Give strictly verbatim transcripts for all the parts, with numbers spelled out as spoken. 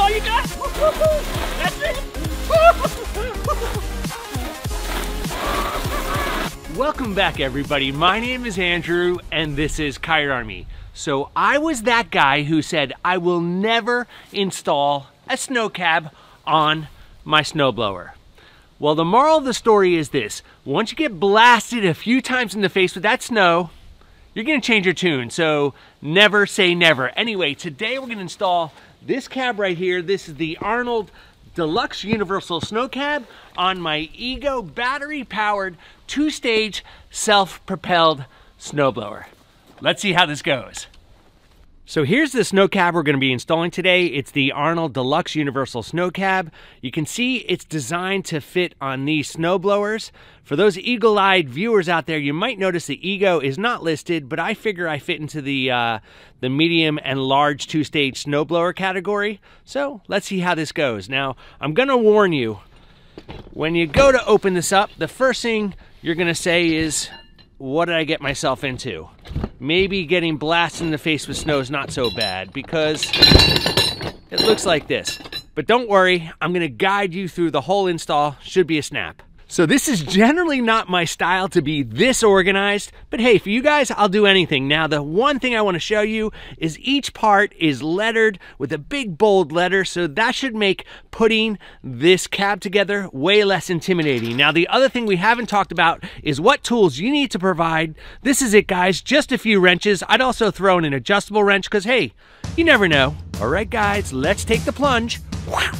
all you got? That's it! Welcome back, everybody. My name is Andrew, and this is KiteArmy. So I was that guy who said I will never install a snow cab on my snowblower. Well, the moral of the story is this: once you get blasted a few times in the face with that snow, you're gonna change your tune, so never say never. Anyway, today we're gonna install this cab right here. This is the Arnold Deluxe Universal Snow Cab on my Ego battery-powered two-stage self-propelled snowblower. Let's see how this goes. So here's the snow cab we're gonna be installing today. It's the Arnold Deluxe Universal Snow Cab. You can see it's designed to fit on these snow blowers. For those eagle-eyed viewers out there, you might notice the Ego is not listed, but I figure I fit into the, uh, the medium and large two-stage snow blower category. So let's see how this goes. Now, I'm gonna warn you, when you go to open this up, the first thing you're gonna say is, what did I get myself into? Maybe getting blasted in the face with snow is not so bad because it looks like this. But don't worry, I'm gonna guide you through the whole install. Should be a snap. So this is generally not my style to be this organized, but hey, for you guys, I'll do anything. Now, the one thing I wanna show you is each part is lettered with a big bold letter, so that should make putting this cab together way less intimidating. Now, the other thing we haven't talked about is what tools you need to provide. This is it, guys, just a few wrenches. I'd also throw in an adjustable wrench, because hey, you never know. All right, guys, let's take the plunge. Wow.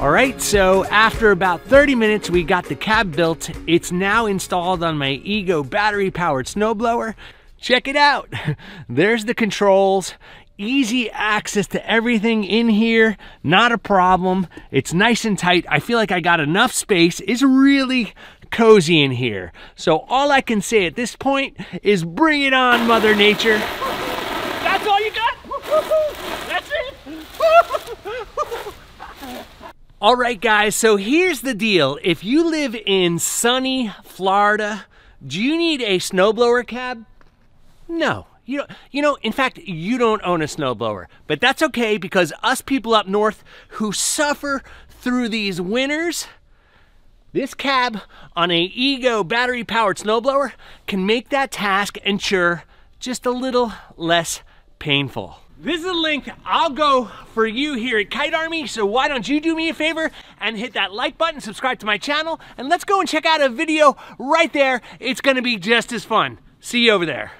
All right, so after about thirty minutes, we got the cab built. It's now installed on my Ego battery-powered snowblower. Check it out. There's the controls. Easy access to everything in here. Not a problem. It's nice and tight. I feel like I got enough space. It's really cozy in here. So all I can say at this point is bring it on, Mother Nature. That's all you got? That's it? All right, guys, so here's the deal. If you live in sunny Florida, do you need a snowblower cab? No. You know, you know, in fact, you don't own a snowblower. But that's okay, because us people up north who suffer through these winters, this cab on a Ego battery-powered snowblower can make that task, and sure, just a little less painful. This is a link I'll go for you here at KiteArmy, so why don't you do me a favor and hit that like button, subscribe to my channel, and let's go and check out a video right there. It's gonna be just as fun. See you over there.